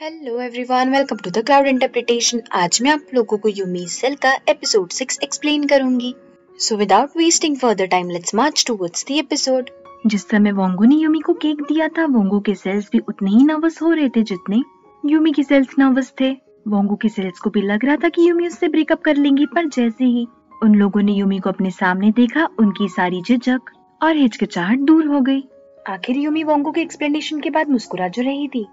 Hello everyone, welcome to the cloud interpretation. आज मैं आप लोगों को यूमी सेल का एपिसोड 6 एक्सप्लेन करूंगी। So without wasting further time let's march towards the episode. जिस समय वोंगो ने यूमी को केक दिया था, वोंगो के सेल्स भी उतने ही नर्वस हो रहे थे जितने यूमी के सेल्स नर्वस थे। वोंगो के सेल्स को भी लग रहा था कि यूमी उससे ब्रेकअप कर लेंगी, पर जैसे ही उन लोगों ने यूमी को अपने सामने देखा, उनकी सारी झिझक और हिचकिचाहट दूर हो गई। आखिर यूमी वोंगो के एक्सप्लेनेशन के बाद मुस्कुरा जो रही थी।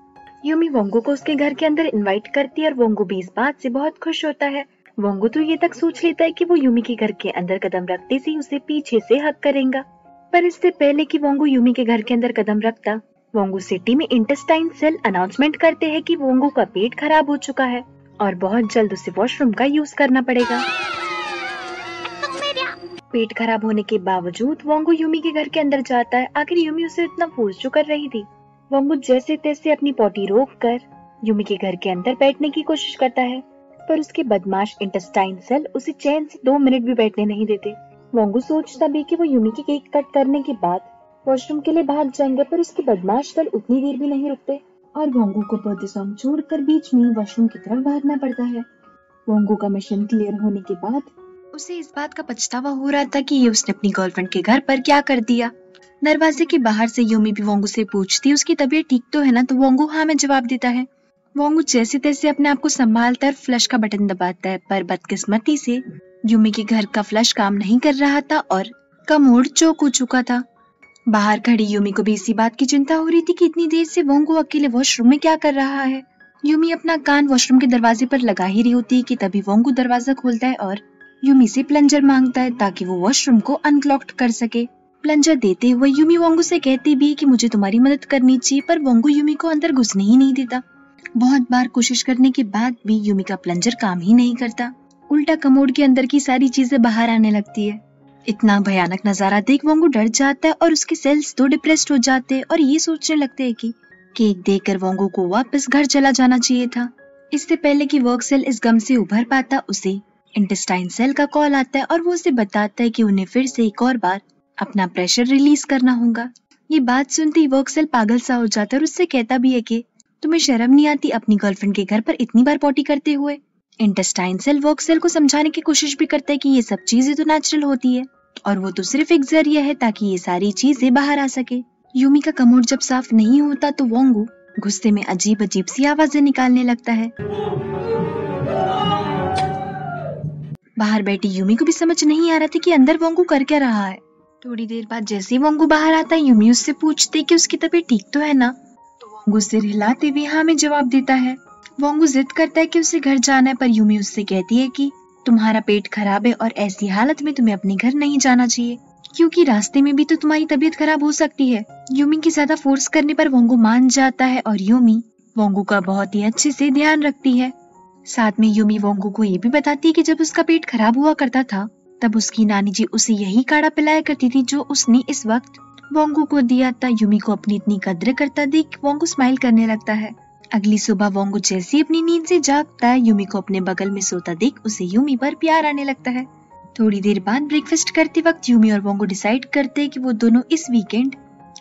यूमी वोंगो को उसके घर के अंदर इनवाइट करती है और वोंगो भी इस बात से बहुत खुश होता है। वोंगो तो ये तक सोच लेता है कि वो यूमी के घर के अंदर कदम रखते से उसे पीछे से हक करेगा, पर इससे पहले कि वोंगो यूमी के घर के अंदर कदम रखता, वोंगो सिटी में इंटेस्टाइन सेल अनाउंसमेंट करते हैं कि वोंगो का पेट खराब हो चुका है और बहुत जल्द उसे वॉशरूम का यूज करना पड़ेगा। पेट खराब होने के बावजूद वोंगो यूमी के घर के अंदर जाता है। आखिर यूमी उसे इतना फोर्स जो कर रही थी। वोंगो जैसे तैसे अपनी पॉटी रोककर यूमी के घर के अंदर बैठने की कोशिश करता है, पर उसके बदमाश इंटेस्टाइन सेल उसे चैन से 2 मिनट भी बैठने नहीं देते। वोंगो सोचता भी कि वो यूमी की केक कट करने के बाद वॉशरूम के लिए भाग जाएंगे, पर उसके बदमाश सेल उतनी देर भी नहीं रुकते और वोंगो को पौधेसम छोड़कर बीच में वॉशरूम की तरफ भागना पड़ता है। वोंगो का मिशन क्लियर होने के बाद उसे इस बात का पछतावा हो रहा था कि ये उसने अपनी गर्लफ्रेंड के घर पर क्या कर दिया। दरवाजे के बाहर से यूमी भी वोंगो से पूछती उसकी तबीयत ठीक तो है ना, तो वोंगो हाँ में जवाब देता है। वोंगो जैसे तैसे अपने आप को संभालता है, फ्लश का बटन दबाता है, पर बदकिस्मती से यूमी के घर का फ्लश काम नहीं कर रहा था और कमोड चोक हो चुका था। बाहर खड़ी यूमी को भी इसी बात की चिंता हो रही थी कि इतनी देर से वोंगो अकेले वॉशरूम में क्या कर रहा है। यूमी अपना कान वॉशरूम के दरवाजे पर लगा ही रही होती है कि तभी वोंगो दरवाजा खोलता है और यूमी से प्लंजर मांगता है ताकि वो वॉशरूम को अनलॉक कर सके। प्लंजर देते हुए यूमी वोंगो से कहती भी कि मुझे तुम्हारी मदद करनी चाहिए, पर वोंगो यूमी को अंदर घुसने ही नहीं देता। बहुत बार कोशिश करने के बाद भी यूमी का प्लंजर काम ही नहीं करता, उल्टा कमोड के अंदर की सारी चीजें बाहर आने लगती है। इतना भयानक नजारा देख वोंगो डर जाता है और उसके सेल्स तो डिप्रेस्ड हो जाते हैं और ये सोचने लगते है कि केक देकर वोंगो को वापस घर चला जाना चाहिए था। इससे पहले कि वर्क सेल इस गम से उभर पाता, उसे इंटेस्टाइन सेल का कॉल आता है और वो उसे बताता है कि उन्हें फिर से एक और बार अपना प्रेशर रिलीज करना होगा। ये बात सुनते ही वर्क सेल पागल सा हो जाता है और उससे कहता भी है कि तुम्हें शर्म नहीं आती अपनी गर्लफ्रेंड के घर पर इतनी बार पॉटी करते हुए। इंटेस्टाइन सेल वर्क सेल को समझाने की कोशिश भी करता है कि ये सब चीजें तो नेचुरल होती है और वो तो सिर्फ एक जरिया है ताकि ये सारी चीजें बाहर आ सके। यूमी का कमोड जब साफ नहीं होता तो वोंगो गुस्से में अजीब अजीब सी आवाजें निकालने लगता है। बाहर बैठी यूमी को भी समझ नहीं आ रहा था कि अंदर वोंगो कर क्या रहा है। थोड़ी देर बाद जैसे ही वोंगो बाहर आता है, यूमी उससे पूछती कि उसकी तबीयत ठीक तो है ना, तो वोंगो सिर हिलाते हुए हाँ में जवाब देता है। वोंगो जिद करता है कि उसे घर जाना है, पर यूमी उससे कहती है कि तुम्हारा पेट खराब है और ऐसी हालत में तुम्हें अपने घर नहीं जाना चाहिए, क्योंकि रास्ते में भी तो तुम्हारी तबीयत खराब हो सकती है। यूमी की ज्यादा फोर्स करने पर वोंगो मान जाता है और यूमी वोंगो का बहुत ही अच्छे से ध्यान रखती है। साथ में यूमी वोंगो को ये भी बताती है कि जब उसका पेट खराब हुआ करता था तब उसकी नानी जी उसे यही काढ़ा पिलाया करती थी जो उसने इस वक्त वोंगो को दिया था। यूमी को अपनी इतनी कद्र करता देख वोंगो स्माइल करने लगता है। अगली सुबह वोंगो जैसे ही अपनी नींद से जागता है, यूमी को अपने बगल में सोता देख उसे यूमी पर प्यार आने लगता है। थोड़ी देर बाद ब्रेकफास्ट करते वक्त यूमी और वोंगो डिसाइड करते है कि वो दोनों इस वीकेंड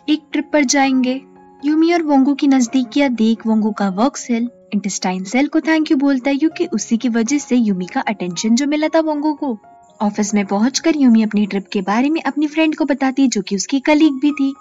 एक ट्रिप पर जाएंगे। यूमी और वोंगो की नजदीकियां देख वोंगो का वर्क सेल इंटेस्टाइन सेल को थैंक यू बोलता है, क्योंकि उसी की वजह से यूमी का अटेंशन जो मिला था वोंगो को। ऑफिस में पहुंचकर यूमी अपनी ट्रिप के बारे में अपनी फ्रेंड को बताती है जो कि उसकी कलीग भी थी।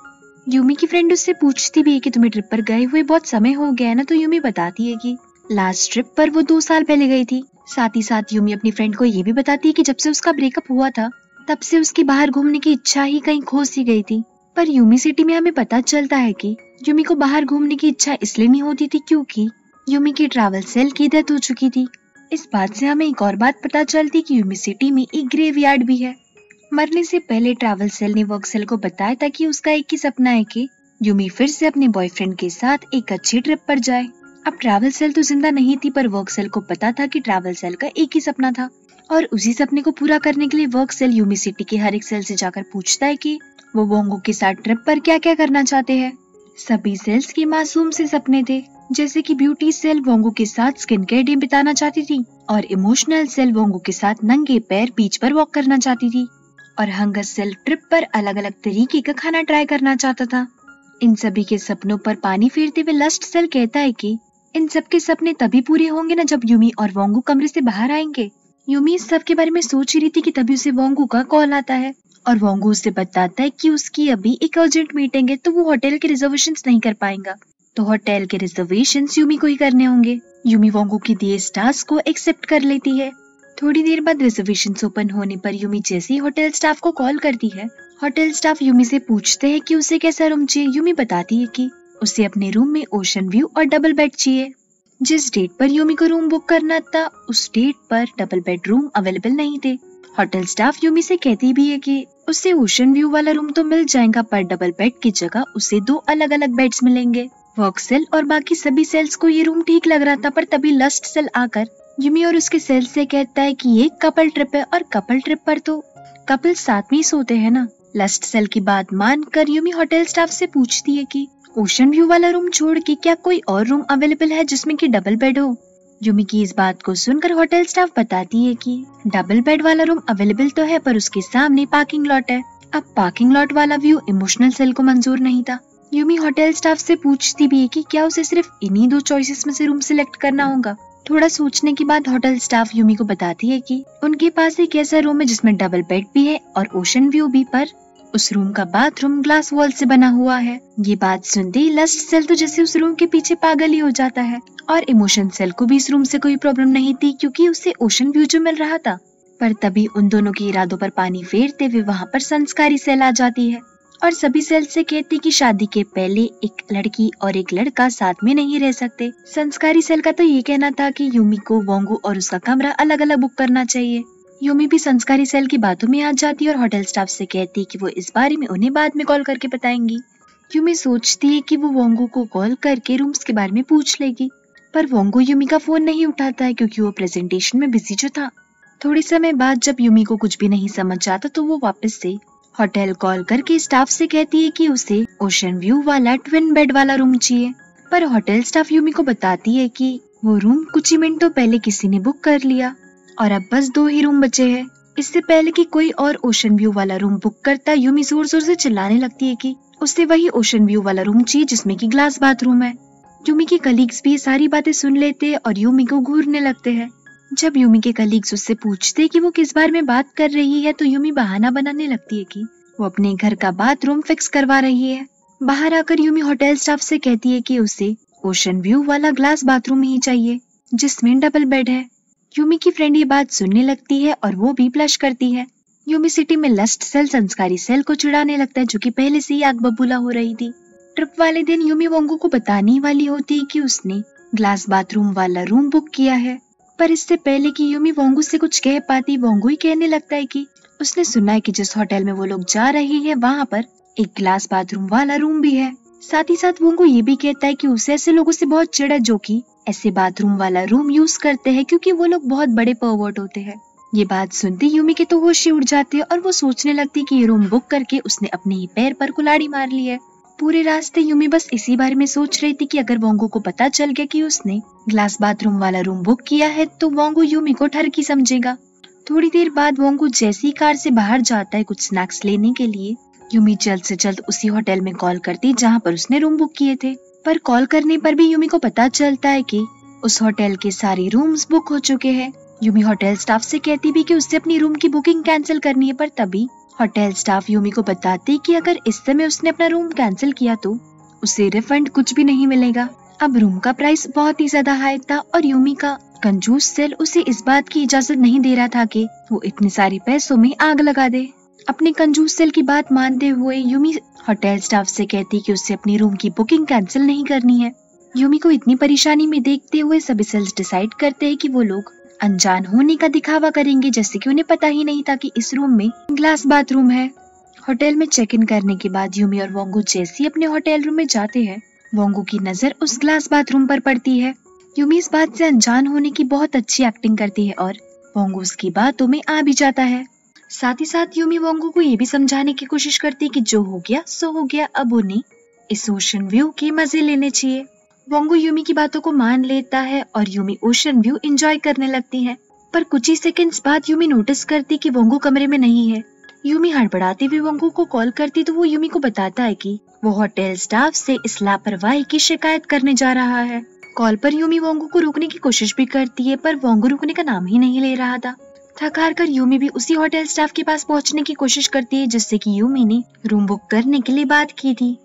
यूमी की फ्रेंड उससे पूछती भी है कि तुम्हें ट्रिप पर गए हुए बहुत समय हो गया है ना, तो यूमी बताती है कि लास्ट ट्रिप पर वो 2 साल पहले गई थी। साथ ही साथ यूमी अपनी फ्रेंड को ये भी बताती है कि जब से उसका ब्रेकअप हुआ था तब से उसकी बाहर घूमने की इच्छा ही कहीं खो सी गई थी। पर यूमी सिटी में हमें पता चलता है कि यूमी को बाहर घूमने की इच्छा इसलिए नहीं होती थी क्योंकि यूमी की ट्रैवल सेल की डेथ हो चुकी थी। इस बात से हमें एक और बात पता चलती कि यूमी सिटी में एक ग्रेवयार्ड भी है। मरने से पहले ट्रैवल सेल ने वर्क सेल को बताया था कि उसका एक ही सपना है कि यूमी फिर से अपने बॉयफ्रेंड के साथ एक अच्छी ट्रिप पर जाए। अब ट्रैवल सेल तो जिंदा नहीं थी, पर वर्क सेल को पता था कि ट्रैवल सेल का एक ही सपना था और उसी सपने को पूरा करने के लिए वर्क सेल यूमी सिटी के हर एक सेल से जाकर पूछता है कि वो वोंगो के साथ ट्रिप पर क्या क्या करना चाहते हैं। सभी सेल्स के मासूम से सपने थे, जैसे कि ब्यूटी सेल वोंगो के साथ स्किन केयर डे बिताना चाहती थी और इमोशनल सेल वोंगो के साथ नंगे पैर बीच पर वॉक करना चाहती थी और हंगर सेल ट्रिप पर अलग अलग तरीके का खाना ट्राई करना चाहता था। इन सभी के सपनों पर पानी फेरते हुए लस्ट सेल कहता है कि इन सबके सपने तभी पूरे होंगे ना जब यूमी और वोंगू कमरे से बाहर आएंगे। यूमी इस सब के बारे में सोच ही रही थी कि तभी उसे वोंगू का कॉल आता है और वोंगू उसे बताता है कि उसकी अभी एक अर्जेंट मीटिंग है तो वो होटल के रिजर्वेशंस नहीं कर पाएगा, तो होटल के रिजर्वेशंस यूमी को ही करने होंगे। यूमी वोंगू की दिए स्टार्स को एक्सेप्ट कर लेती है। थोड़ी देर बाद रिजर्वेशंस ओपन होने पर यूमी जैसी होटल स्टाफ को कॉल करती है। होटल स्टाफ यूमी से पूछते हैं कि उसे कैसा रूम चाहिए। यूमी बताती है कि उसे अपने रूम में ओशन व्यू और डबल बेड चाहिए। जिस डेट पर यूमी को रूम बुक करना था उस डेट पर डबल बेड रूम अवेलेबल नहीं थे। होटल स्टाफ यूमी से कहती भी है कि उससे ओशन व्यू वाला रूम तो मिल जाएगा पर डबल बेड की जगह उसे दो अलग अलग बेड्स मिलेंगे। वर्क सेल और बाकी सभी सेल्स को ये रूम ठीक लग रहा था, पर तभी लस्ट सेल आकर यूमी और उसके सेल से कहता है कि ये कपल ट्रिप है और कपल ट्रिप पर तो कपल साथ में ही सोते हैं ना। लस्ट सेल की बात मानकर यूमी होटल स्टाफ से पूछती है कि ओशन व्यू वाला रूम छोड़ के क्या कोई और रूम अवेलेबल है जिसमें कि डबल बेड हो। यूमी की इस बात को सुनकर होटल स्टाफ बताती है कि डबल बेड वाला रूम अवेलेबल तो है पर उसके सामने पार्किंग लॉट है। अब पार्किंग लॉट वाला व्यू इमोशनल सेल को मंजूर नहीं था। यूमी होटल स्टाफ से पूछती भी है कि क्या उसे सिर्फ इन्हीं दो चॉइसेस में से रूम सिलेक्ट करना होगा। थोड़ा सोचने के बाद होटल स्टाफ यूमी को बताती है कि उनके पास एक ऐसा रूम है जिसमें डबल बेड भी है और ओशन व्यू भी, पर उस रूम का बाथरूम ग्लास वॉल से बना हुआ है। ये बात सुनते ही लस्ट सेल तो जैसे उस रूम के पीछे पागल ही हो जाता है। और इमोशन सेल को भी इस रूम से कोई प्रॉब्लम नहीं थी क्योंकि उसे ओशन व्यू जो मिल रहा था। पर तभी उन दोनों के इरादों पर पानी फेरते हुए वहाँ पर संस्कारी सेल आ जाती है और सभी सेल से कहती कि शादी के पहले एक लड़की और एक लड़का साथ में नहीं रह सकते। संस्कारी सेल का तो ये कहना था कि यूमी को वोंगू और उसका कमरा अलग अलग बुक करना चाहिए। यूमी भी संस्कारी सेल की बातों में आ जाती और होटल स्टाफ से कहती कि वो इस बारे में उन्हें बाद में कॉल करके बताएंगी। यूमी सोचती है कि वो वोंगू को कॉल करके रूम्स के बारे में पूछ लेगी, पर वोंगू यूमी का फोन नहीं उठाता है क्योंकि वो प्रेजेंटेशन में बिजी जो था। थोड़ी समय बाद जब यूमी को कुछ भी नहीं समझ आता तो वो वापस से होटल कॉल करके स्टाफ से कहती है कि उसे ओशन व्यू वाला ट्विन बेड वाला रूम चाहिए, पर होटल स्टाफ यूमी को बताती है कि वो रूम कुछ ही मिनटों पहले किसी ने बुक कर लिया और अब बस दो ही रूम बचे हैं। इससे पहले कि कोई और ओशन व्यू वाला रूम बुक करता, यूमी जोर जोर से चिल्लाने लगती है कि उसे वही ओशन व्यू वाला रूम चाहिए जिसमें कि ग्लास बाथरूम है। यूमी के कलीग्स भी सारी बातें सुन लेते और यूमी को घूरने लगते हैं। जब यूमी के कलीग्स उससे पूछते कि वो किस बारे में बात कर रही है तो यूमी बहाना बनाने लगती है कि वो अपने घर का बाथरूम फिक्स करवा रही है। बाहर आकर यूमी होटल स्टाफ से कहती है कि उसे ओशन व्यू वाला ग्लास बाथरूम ही चाहिए जिसमें डबल बेड है। यूमी की फ्रेंड ये बात सुनने लगती है और वो भी ब्लश करती है। यूमी सिटी में लस्ट सेल संस्कारी सेल को चिढ़ाने लगता है जो कि पहले से ही आग बबूला हो रही थी। ट्रिप वाले दिन यूमी वोंगू को बताने वाली होती है कि उसने ग्लास बाथरूम वाला रूम बुक किया है, पर इससे पहले कि यूमी वोंगू से कुछ कह पाती वोंगू ही कहने लगता है कि उसने सुना है कि जिस होटल में वो लोग जा रहे हैं वहाँ पर एक ग्लास बाथरूम वाला रूम भी है। साथ ही साथ वोंगू ये भी कहता है कि उसे ऐसे लोगों से बहुत चिढ़ है जो कि ऐसे बाथरूम वाला रूम यूज करते हैं क्योंकि वो लोग बहुत बड़े परवर्ट होते हैं। ये बात सुनते यूमी के तो होश ही उड़ जाते हैं और वो सोचने लगती कि ये रूम बुक करके उसने अपने ही पैर पर कुल्हाड़ी मार ली है। पूरे रास्ते यूमी बस इसी बारे में सोच रही थी कि अगर वोंगू को पता चल गया कि उसने ग्लास बाथरूम वाला रूम बुक किया है तो वोंगू यूमी को ठरकी समझेगा। थोड़ी देर बाद वोंगू जैसी कार से बाहर जाता है कुछ स्नैक्स लेने के लिए। यूमी जल्द से जल्द उसी होटल में कॉल करती जहाँ पर उसने रूम बुक किए थे, पर कॉल करने पर भी यूमी को पता चलता है कि उस होटल के सारे रूम्स बुक हो चुके हैं। यूमी होटल स्टाफ से कहती भी कि उससे अपनी रूम की बुकिंग कैंसिल करनी है, पर तभी होटल स्टाफ यूमी को बताती कि अगर इस समय उसने अपना रूम कैंसिल किया तो उसे रिफंड कुछ भी नहीं मिलेगा। अब रूम का प्राइस बहुत ही ज्यादा हाई था और यूमी का कंजूस सेल उसे इस बात की इजाजत नहीं दे रहा था कि वो इतने सारे पैसों में आग लगा दे। अपने कंजूस सेल की बात मानते हुए यूमी होटल स्टाफ से कहती कि उससे अपनी रूम की बुकिंग कैंसिल नहीं करनी है। यूमी को इतनी परेशानी में देखते हुए सभी सेल्स डिसाइड करते हैं कि वो लोग अनजान होने का दिखावा करेंगे, जैसे कि उन्हें पता ही नहीं था कि इस रूम में ग्लास बाथरूम है। होटल में चेक इन करने के बाद यूमी और वोंगू जैसी अपने होटल रूम में जाते हैं, वोंगू की नजर उस ग्लास बाथरूम पर पड़ती है। यूमी इस बात से अनजान होने की बहुत अच्छी एक्टिंग करती है और वोंगू उसकी बातों में आ भी जाता है। साथ ही साथ यूमी वोंगू को ये भी समझाने की कोशिश करती कि जो हो गया सो हो गया, अब उन्हें इस ओशन व्यू के मजे लेने चाहिए। वोंगू यूमी की बातों को मान लेता है और यूमी ओशन व्यू एंजॉय करने लगती है, पर कुछ ही सेकंड्स बाद यूमी नोटिस करती कि वोंगू कमरे में नहीं है। यूमी हड़बड़ाते हुए वोंगू को कॉल करती तो वो यूमी को बताता है कि वो होटल स्टाफ से इस लापरवाही की शिकायत करने जा रहा है। कॉल पर यूमी वोंगू को रोकने की कोशिश भी करती है, पर वोंगू रुकने का नाम ही नहीं ले रहा था। थक हार कर यूमी भी उसी होटल स्टाफ के पास पहुंचने की कोशिश करती है जिससे कि यूमी ने रूम बुक करने के लिए बात की थी।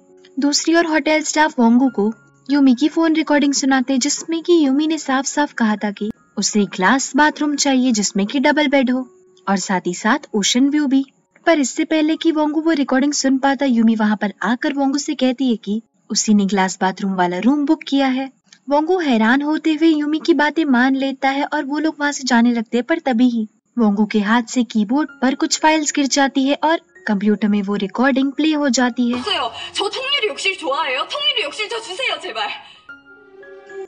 दूसरी ओर होटल स्टाफ वोंगू को यूमी की फोन रिकॉर्डिंग सुनाते जिसमें कि यूमी ने साफ साफ कहा था कि उसे एक क्लास बाथरूम चाहिए जिसमें कि डबल बेड हो और साथ ही साथ ओशन व्यू भी। पर इससे पहले कि वोंगू वो रिकॉर्डिंग सुन पाता, यूमी वहाँ पर आकर वोंगू से कहती है कि उसी ने ग्लास बाथरूम वाला रूम बुक किया है। वोंगू हैरान होते हुए यूमी की बातें मान लेता है और वो लोग वहाँ से जाने लगते हैं, पर तभी ही वोंगू के हाथ से कीबोर्ड पर कुछ फाइल्स गिर जाती है और कंप्यूटर में वो रिकॉर्डिंग प्ले हो जाती है।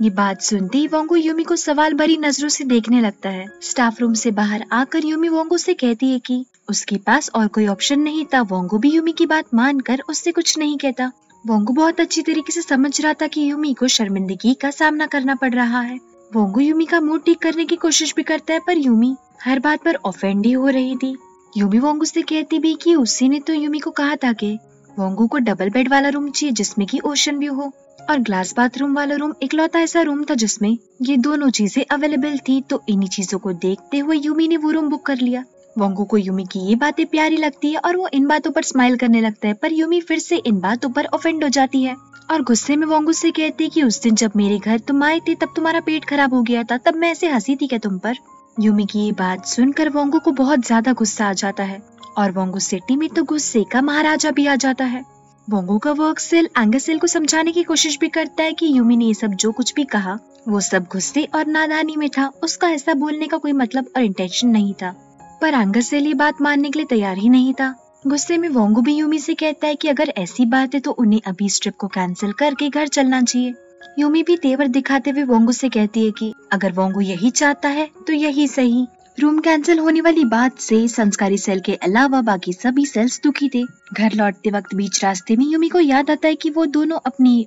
ये बात सुनते ही वोंगू यूमी को सवाल भरी नजरों से देखने लगता है। स्टाफ रूम से बाहर आकर यूमी वोंगू से कहती है कि उसके पास और कोई ऑप्शन नहीं था। वोंगू भी यूमी की बात मानकर उससे कुछ नहीं कहता। वोंगू बहुत अच्छी तरीके से समझ रहा था कि यूमी को शर्मिंदगी का सामना करना पड़ रहा है। वोंगू यूमी का मूड ठीक करने की कोशिश भी करता है, पर यूमी हर बात पर ऑफेंड ही हो रही थी। यूमी वोंगू से कहती भी कि उसी ने तो यूमी को कहा था कि वोंगू को डबल बेड वाला रूम चाहिए जिसमें कि ओशन व्यू हो और ग्लास बाथरूम वाला रूम इकलौता ऐसा रूम था जिसमें ये दोनों चीजें अवेलेबल थी। तो इन्हीं चीजों को देखते हुए यूमी ने वो रूम बुक कर लिया। वोंगू को यूमी की ये बातें प्यारी लगती है और वो इन बातों पर स्माइल करने लगता है, पर यूमी फिर से इन बातों पर ऑफेंड हो जाती है और गुस्से में वोंगू से कहती है कि उस दिन जब मेरे घर तुम आए थे तब तुम्हारा पेट खराब हो गया था, तब मैं ऐसे हंसी थी क्या तुम पर। यूमी की ये बात सुनकर वोंगू को बहुत ज्यादा गुस्सा आ जाता है और वोंगू सिटी में तो गुस्से का महाराजा भी आ जाता है। वोंगू का वर्क सेल एंगर सेल को समझाने की कोशिश भी करता है कि यूमी ने ये सब जो कुछ भी कहा वो सब गुस्से और नादानी में था, उसका ऐसा बोलने का कोई मतलब और इंटेंशन नहीं था। पर एंगर सेल ये बात मानने के लिए तैयार ही नहीं था। गुस्से में वोंगू भी यूमी से कहता है कि अगर ऐसी बात है तो उन्हें अभी इस ट्रिप को कैंसिल करके घर चलना चाहिए। यूमी भी तेवर दिखाते हुए वोंगू से कहती है कि अगर वोंगू यही चाहता है तो यही सही। रूम कैंसिल होने वाली बात से संस्कारी सेल के अलावा बाकी सभी सेल्स दुखी थे। घर लौटते वक्त बीच रास्ते में यूमी को याद आता है कि वो दोनों अपनी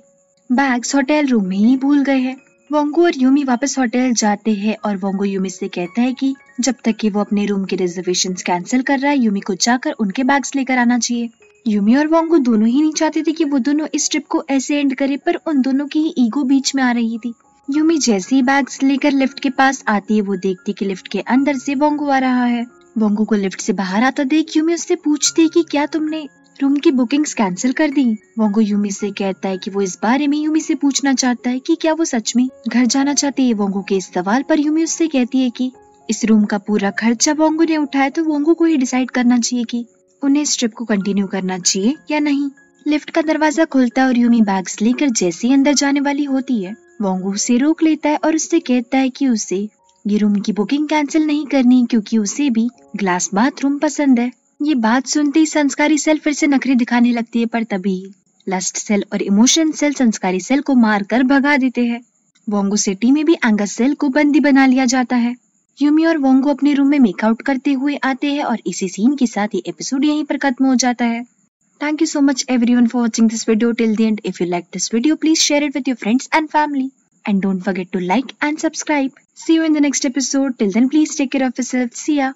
बैग्स होटल रूम में ही भूल गए हैं। वोंगू और यूमी वापस होटल जाते हैं और वोंगू यूमी से कहता है कि जब तक कि वो अपने रूम के रिजर्वेशंस कैंसिल कर रहा है यूमी को जाकर उनके बैग्स लेकर आना चाहिए। यूमी और वोंगू दोनों ही नहीं चाहते थे कि वो दोनों इस ट्रिप को ऐसे एंड करें, पर उन दोनों की ही ईगो बीच में आ रही थी। यूमी जैसे ही बैग्स लेकर लिफ्ट के पास आती है वो देखती कि लिफ्ट के अंदर से वोंगू आ रहा है। वोंगू को लिफ्ट से बाहर आता देख यूमी उससे पूछती है कि क्या तुमने रूम की बुकिंग्स कैंसिल कर दी। वोंगू यूमी से कहता है कि वो इस बारे में यूमी से पूछना चाहता है कि क्या वो सच में घर जाना चाहती है। वोंगू के इस सवाल पर यूमी उससे कहती है कि इस रूम का पूरा खर्चा वोंगू ने उठाया, तो वोंगू को ही डिसाइड करना चाहिए कि उन्हें इस ट्रिप को कंटिन्यू करना चाहिए या नहीं। लिफ्ट का दरवाजा खुलता है और यूमी बैग्स लेकर जैसे ही अंदर जाने वाली होती है वोंगू उसे रोक लेता है और उससे कहता है कि उसे ये रूम की बुकिंग कैंसिल नहीं करनी क्योंकि उसे भी ग्लास बाथरूम पसंद है। ये बात सुनते ही संस्कारी सेल फिर से नखरे दिखाने लगती है, पर तभी लस्ट सेल और इमोशन सेल संस्कारी सेल को मार कर भगा देते हैं। वोंगू सिटी में भी एंगर सेल को बंदी बना लिया जाता है। यूमी और वोंगू अपने रूम में मेकआउट करते हुए आते हैं और इसी सीन के साथ ये एपिसोड यहीं पर खत्म हो जाता है। Thank you so much everyone for watching this video till the end. If you liked this video, please share it with your friends and family. And don't forget to like and subscribe. See you in the next episode. Till then, please take care of yourself. See ya.